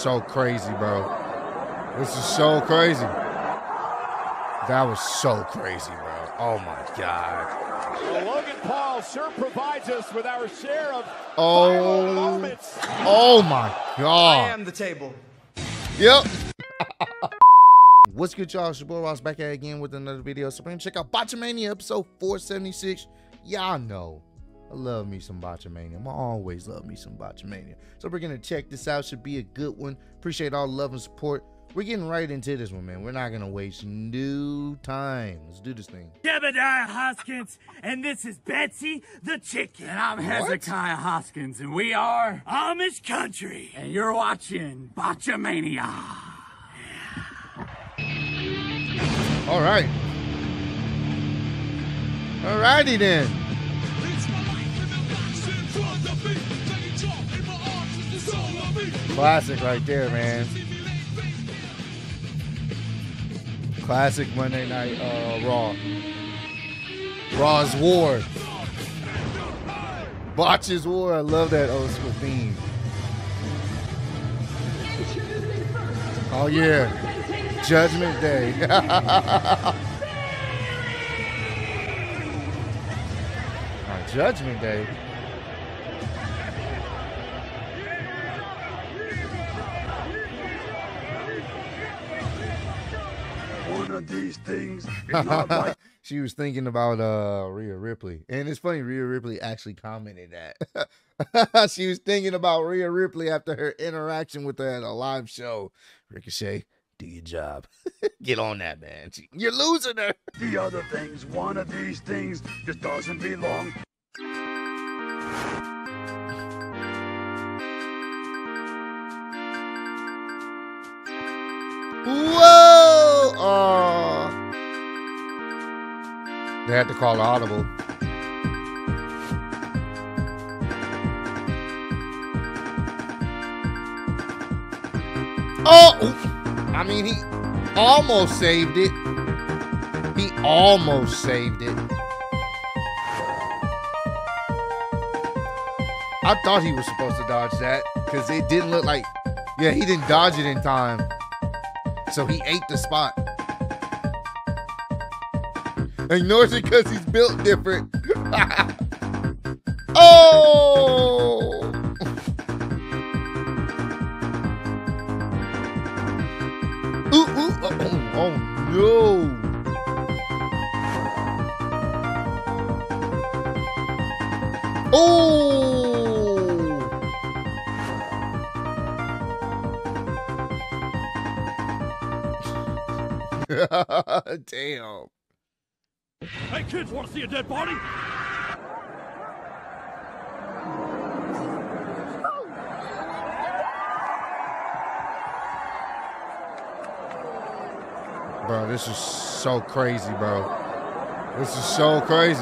so crazy, bro. This is so crazy. That was so crazy, bro. Oh, my God. Well, Logan Paul sure provides us with our share of viral moments. Oh, my God. I am the table. Yep. What's good, y'all? It's your boy Ross back at it again with another video. So, check out Botchamania episode 476. Y'all know I love me some Botchamania. I always love me some Botchamania. So we're going to check this out. Should be a good one. Appreciate all love and support. We're getting right into this one, man. We're not going to waste no time. Let's do this thing. Jebediah Hoskins, and this is Betsy the Chicken. And I'm Hezekiah Hoskins, and we are Amish Country. And you're watching Botchamania. All right. All righty then. Classic right there, man. Classic Monday Night Raw. Raw's War. Botch's War. I love that old school theme. Oh, yeah. Judgment Day. Judgment Day. These things. She was thinking about Rhea Ripley, and it's funny, Rhea Ripley actually commented that she was thinking about Rhea Ripley after her interaction with her at a live show. Ricochet, do your job. Get on that, man. You're losing her. The other things, one of these things just doesn't belong. Whoa! They had to call an audible. Oh! I mean, he almost saved it. He almost saved it. I thought he was supposed to dodge that, because it didn't look like... Yeah, he didn't dodge it in time. So he ate the spot. Ignores it because he's built different. Oh! Ooh, ooh, oh, oh, oh no! Oh! Damn. Hey kids, want to see a dead body? Bro, this is so crazy, bro. This is so crazy.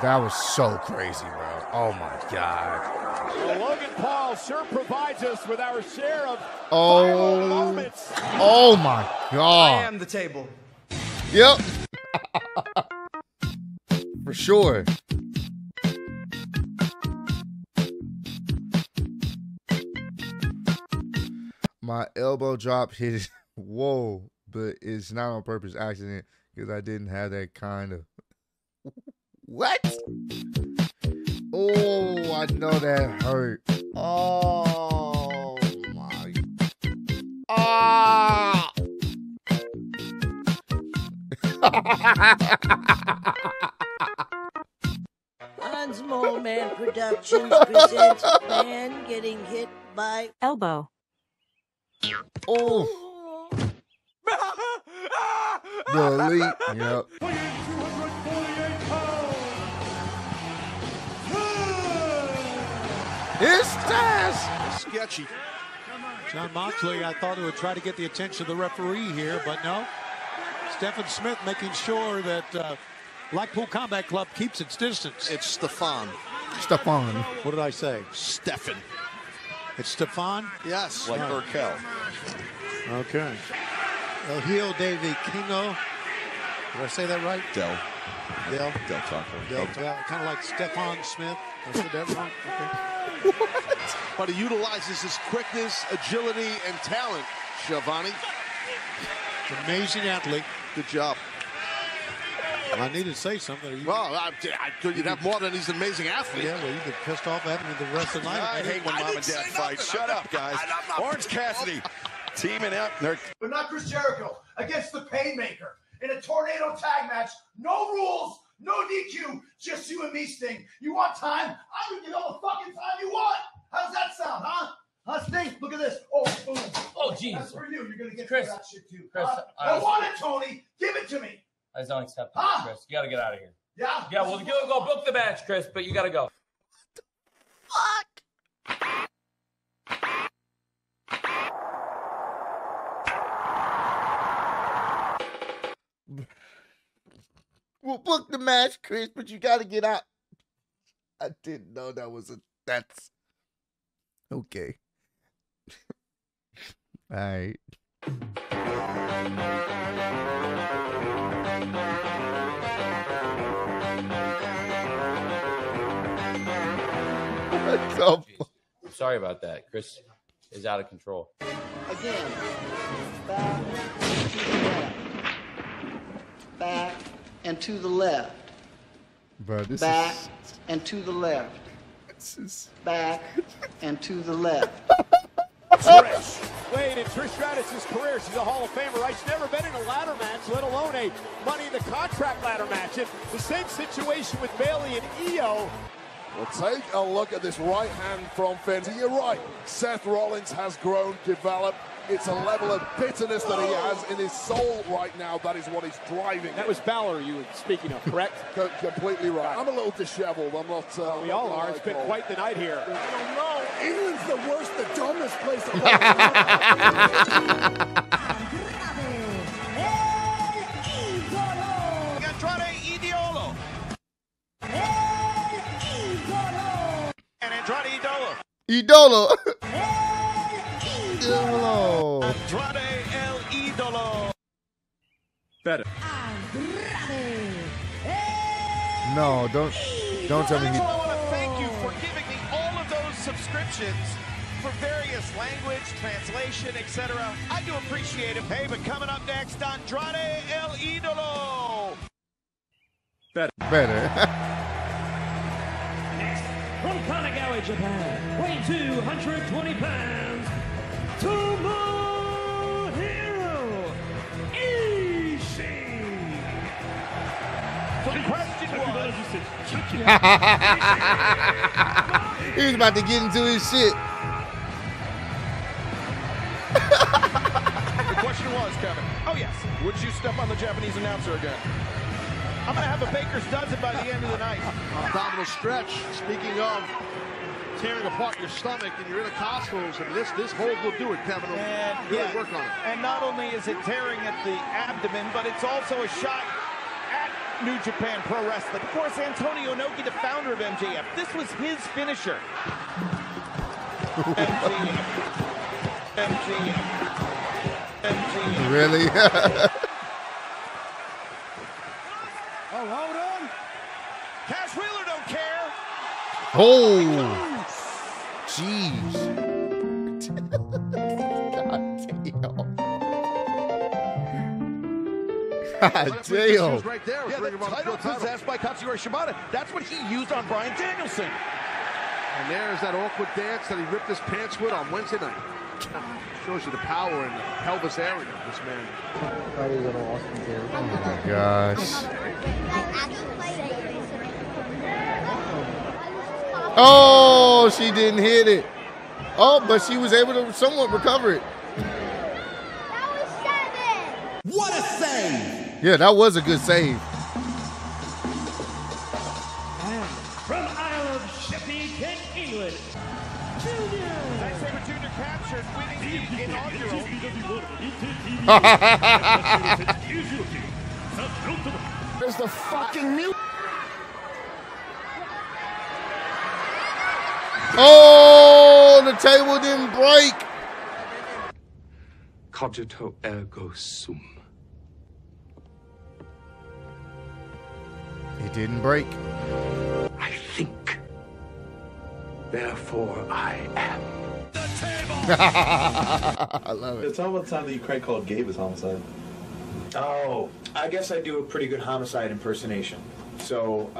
That was so crazy, bro. Oh my God. Well, Logan Paul sure provides us with our share of viral moments. Oh my God. I am the table. Yep. For sure. My elbow drop hit it. Whoa, but it's not on purpose accident because I didn't have that kind of... What? Oh, I know that hurt. Oh my. Ah. Hans Mole Man Productions presents Man Getting Hit by Elbow. Oh. The elite. Yep. It's Taz! Sketchy. John Moxley, I thought he would try to get the attention of the referee here, but no. Stefan Smith making sure that Blackpool Combat Club keeps its distance. It's Stefan. Stefan. What did I say? Stefan. It's Stefan? Yes. Like Urkel. Okay. El Heel de Vikingo. Did I say that right? Del. Del Taco. Del Taco. Kind of like Stefan Smith. I said that wrong. Okay. What? But he utilizes his quickness, agility, and talent, Schiavone. It's an amazing athlete. Good job. I need to say something. Well, you'd have more than he's an amazing athlete. Yeah, well, you've been pissed off at me the rest of the night. I hate when mom and dad fight. Shut up, guys. Orange Cassidy teaming up. But not Chris Jericho against the Painmaker in a tornado tag match. No rules, no DQ, just you and me, Sting. You want time? I can give you all the fucking time you want. How's that sound, huh? Huh, Sting? Look at this. Oh, boom. Oh, geez. That's for you. You're going to get Chris, that shit, too. Chris, I want it, Tony. Give it to me. That's unacceptable, huh? Chris. You got to get out of here. Yeah? Yeah, well, go book the match, Chris, but you got to go. What the fuck? We'll book the match, Chris, but you got to get out. I didn't know that was a... That's... Okay. All right. Oh, I'm sorry about that. Chris is out of control. Again. Back and to the left. Bro, this back is... and to the left. Back and to the left. Trish. Wait, in Trish Stratus' career, she's a Hall of Famer, right? She's never been in a ladder match, let alone a Money in the Contract ladder match. And the same situation with Bayley and Io. Well, take a look at this right hand from Finn. You're right, Seth Rollins has grown, developed. It's a level of bitterness that he has in his soul right now. That is what he's driving. That was Balor you were speaking of, correct? Completely right. I'm a little disheveled. I'm not... we all are. It's been quite the night here. I don't know. England's the worst, the dumbest place I've ever. Andrade El Idolo. And Andrade Idolo. Andrade El Idolo. Better. No, don't tell me. I want to thank you for giving me all of those subscriptions for various language, translation, etc. I do appreciate it. Hey, but coming up next, Andrade El Idolo. Better. From Kanagawa, Japan, weighing 220 pounds, Tomohiro Ishii. The question was... He was about to get into his shit. The question was, Kevin, oh yes, would you step on the Japanese announcer again? I'm going to have a baker's dozen by the end of the night. Abdominal stretch. Speaking of tearing apart your stomach and your intercostals, and this hold will do it, Kevin. Really work on it. And not only is it tearing at the abdomen, but it's also a shot at New Japan Pro Wrestling. Of course, Antonio Inoki, the founder of MJF, this was his finisher. MJF. MJF. MJF. Really? Hold on. Cash Wheeler don't care. Oh, jeez. God damn. Right there. Yeah, the title possessed by Katsuyori Shibata. That's what he used on Brian Danielson. And there's that awkward dance that he ripped his pants with on Wednesday night. Shows you the power in the pelvis area of this man. Oh my gosh. Oh, she didn't hit it. Oh, but she was able to somewhat recover it. That was seven. What a save. Yeah, that was a good save. There's the fucking new. Oh, the table didn't break. Cogito ergo sum. It didn't break. I think Therefore, I am the table. I love it. It's all about the time that you called Gabe as Homicide. Oh, I guess I do a pretty good Homicide impersonation. So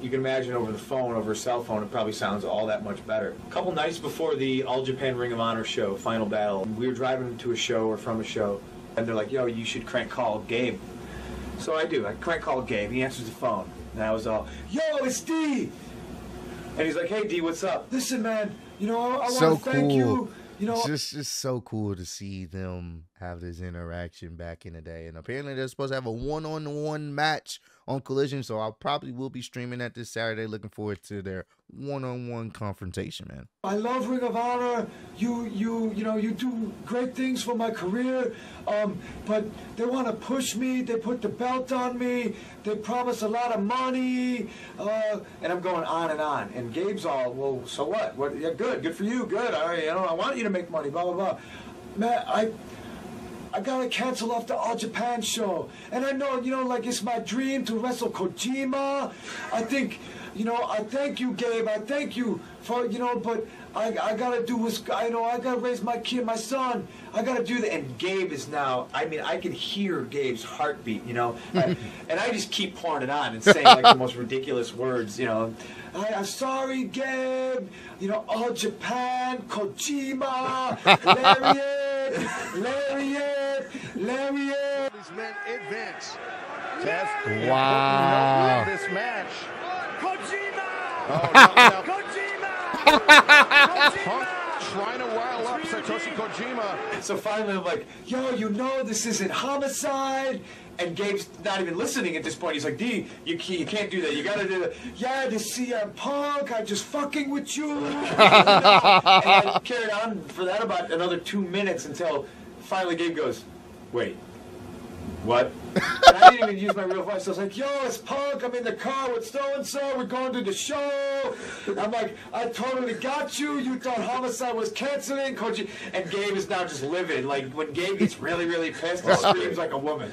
you can imagine over the phone, over a cell phone, it probably sounds all that much better. A couple nights before the All Japan Ring of Honor show, Final Battle, we were driving to a show or from a show, and they're like, yo, you should crank call Gabe. So I do. I crank call Gabe. He answers the phone. And I was all, yo, it's D. And he's like, hey, D, what's up? Listen, man, you know, I want to thank you. You know, it's just so cool to see them have this interaction back in the day. And apparently they're supposed to have a one-on-one match on Collision, so I probably will be streaming that this Saturday. Looking forward to their one-on-one confrontation, man. I love Ring of Honor. You know, you do great things for my career, but they want to push me. They put the belt on me. They promise a lot of money, and I'm going on and on. And Gabe's all, well, so what? What? Yeah, good for you. Good. I want you to make money. Blah blah blah. Man, I gotta cancel off the All Japan show, and I know, you know, like, it's my dream to wrestle Kojima. I think, you know, I thank you, Gabe. I thank you for, you know, but I gotta do what's, I know I gotta raise my kid, my son. I gotta do that. And Gabe is now, I mean, I can hear Gabe's heartbeat, you know, and I just keep pouring it on and saying like the most ridiculous words, you know. I'm sorry, Gabe. You know, All Japan, Kojima, Lariat, Lariat. These men advance. Wow. This match. Kojima. Oh, no. Kojima. Punk trying to rile up Satoshi Kojima. So finally, I'm like, yo, you know, this isn't Homicide. And Gabe's not even listening at this point. He's like, D, you can't do that. You got to do that. Yeah, this CM Punk, I'm just fucking with you. And I carried on for that about another 2 minutes until finally Gabe goes, wait, what? And I didn't even use my real voice. I was like, yo, it's Punk. I'm in the car with so-and-so. We're going to the show. I'm like, I totally got you. You thought Homicide was canceling. Koji. And Gabe is now just livid. Like, when Gabe gets really, really pissed, he screams like a woman.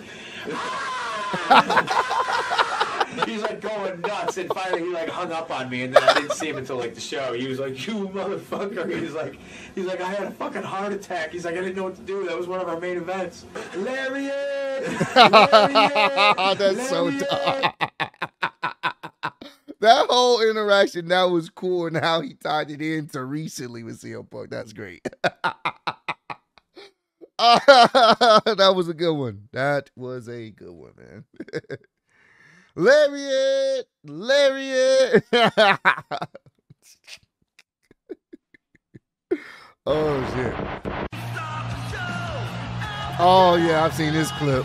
He's like going nuts, and finally he like hung up on me, and then I didn't see him until like the show. He was like, you motherfucker. He's like I had a fucking heart attack. He's like, I didn't know what to do. That was one of our main events. Lariat, Lariat, that's Lariat. So dumb. That whole interaction, that was cool, and how he tied it into recently with CM Punk. That's great. That was a good one. That was a good one, man. Lariat! Lariat! Oh, shit. Oh, yeah, I've seen this clip.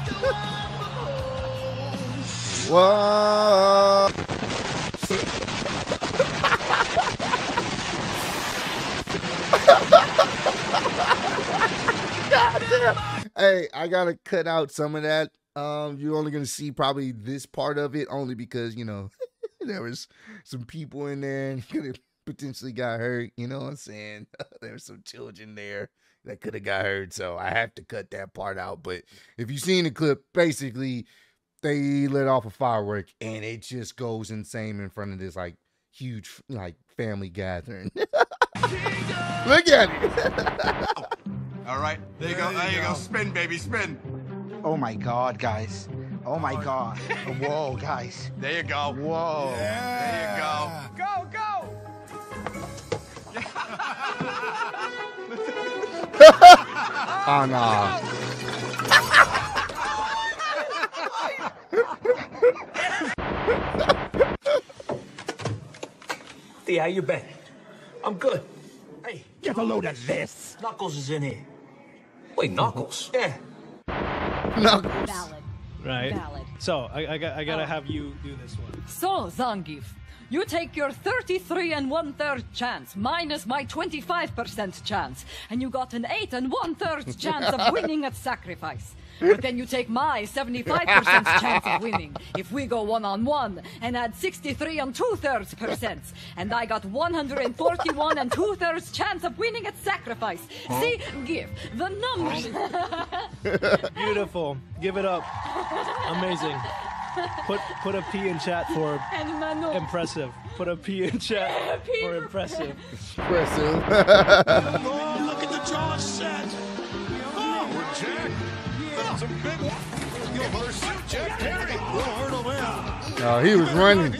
Whoa! Hey, I gotta cut out some of that. You're only gonna see probably this part of it, only because, you know, there was some people in there and could have potentially got hurt. You know what I'm saying? There were some children there that could have got hurt, so I have to cut that part out. But if you've seen the clip, basically they let off a firework and it just goes insane in front of this like huge like family gathering. Look at it. All right, there you go. Spin, baby, spin. Oh my God, guys. Oh my God. Whoa, guys. There you go. Whoa. Yeah. There you go. Go, go. Oh no. Hey, how you been? I'm good. Hey, get a load of this. Knuckles is in here. Wait, Knuckles? Yeah. Knuckles. Valid. Right. Valid. So, I gotta have you do this one. So, Zangief, you take your 33 1/3 chance, minus my 25% chance, and you got an 8 1/3 chance of winning at sacrifice. But then you take my 75% chance of winning if we go one-on-one and add 63 2/3%. And I got 141 2/3 chance of winning at sacrifice. Huh? See, give the numbers. Beautiful. Give it up. Amazing. Put a P in chat for impressive. Put a P in chat for impressive. Impressive. Oh, look at the jaw set. Oh, Jack. That's a big one. You'll pursue Jack Perry. We'll hurdle him. Oh, he was running.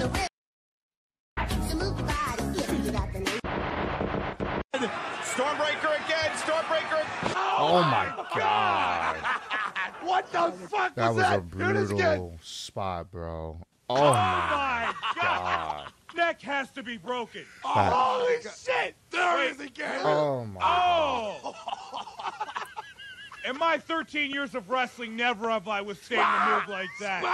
Stormbreaker again. Stormbreaker. Oh, my God. What the fuck that was that? That was a brutal spot, bro. Oh my God. Neck has to be broken. Oh, holy shit. There it is again. Oh, my God. In my 13 years of wrestling, never have I withstood a move like that.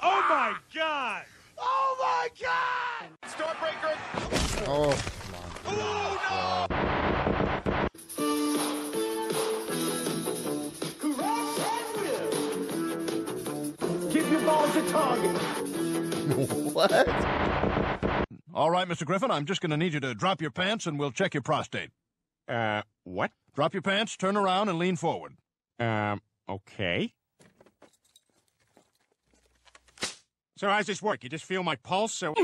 Oh, my God. Oh, my God. Stormbreaker. Oh, my God. Oh, no. What? All right, Mr. Griffin, I'm just going to need you to drop your pants and we'll check your prostate. What? Drop your pants, turn around, and lean forward. Okay. So how's this work? You just feel my pulse, so...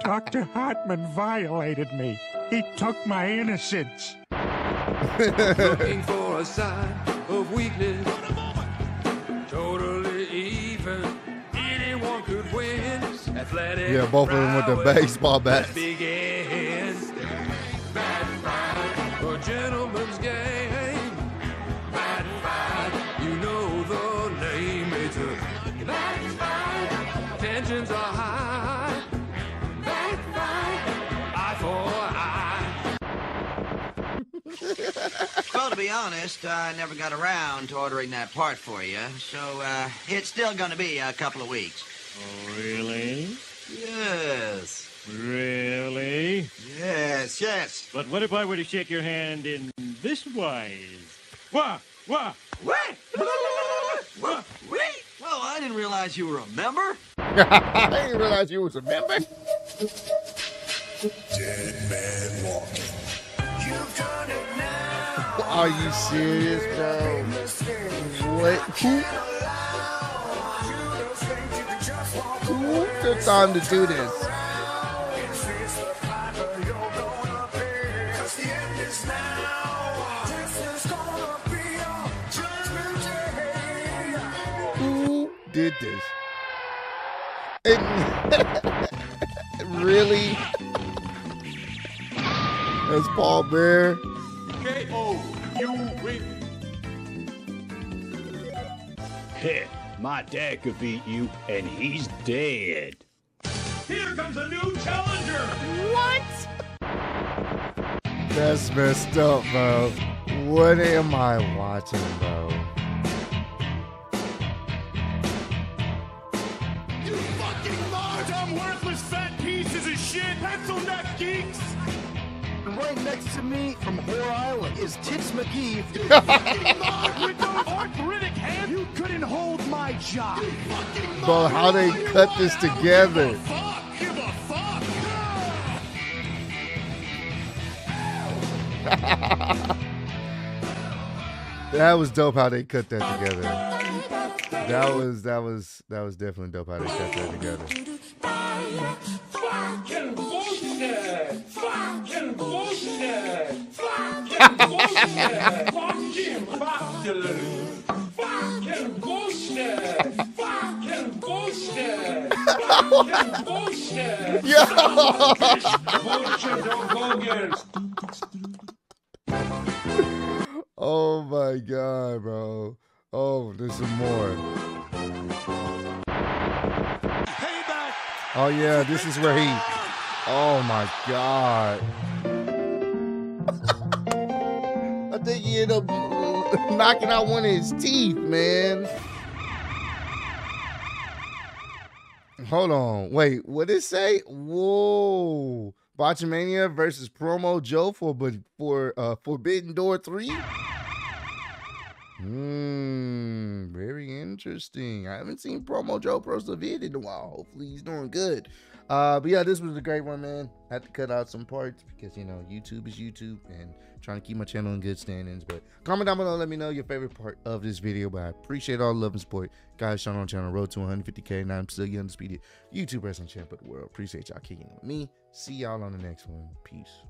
Dr. Hartman violated me. He took my innocence. Looking for a sign of weakness. Totally even. Anyone could win. Athletic. Yeah, both of them with the baseball bats. Big hands. Bad fight. A gentleman's game. Bad fight. You know the name. It's a bad fight. Tensions are high. Bad fight. Eye for eye. Well, to be honest, I never got around to ordering that part for you, so it's still going to be a couple of weeks. Oh, really? Yes. Really? Yes, yes. But what if I were to shake your hand in this wise? Wah, wah, wah, wah, wah, wah. Well, I didn't realize you were a member. I didn't realize you was a member. Dead Man Walking. You've done it now. Are you serious, bro? What? Who took time to do this? Who did this? Really? That's Paul Bear. K.O. You win. Heh, my dad could beat you, and he's dead. Here comes a new challenger. What? That's messed up, bro. What am I watching, bro? You fucking lost, dumb, worthless, fat pieces of shit, pencil neck geeks. Right next to me from Whore Island is Tips McGee. You fucking mug with those arthritic hands. You couldn't hold my job. You fucking mug. Bro, how they cut this together. Give a fuck. That was dope how they cut that together. That was definitely dope how they cut that together. Fucking bullshit! Fucking bullshit! Fucking bullshit! Fucking bullshit! Fucking bullshit! Fucking bullshit! Fucking bullshit! Yo! Bullshit don't go again. Oh my God, bro! Oh, there's some more. Oh yeah, this is where he... Oh my God. I think he ended up knocking out one of his teeth, man. Hold on. Wait, what did it say? Whoa. Botchamania versus Promo Joe for Forbidden Door 3? Very interesting. I haven't seen Promo Joe persevered in a while. Hopefully he's doing good. But yeah, this was a great one, man. I had to cut out some parts because, you know, YouTube is YouTube and I'm trying to keep my channel in good standings. But comment down below, let me know your favorite part of this video. But I appreciate all the love and support. Guys, Sean on channel, road to 150K. Now I'm still the undisputed YouTube wrestling champ of the world. Appreciate y'all kicking with me. See y'all on the next one. Peace.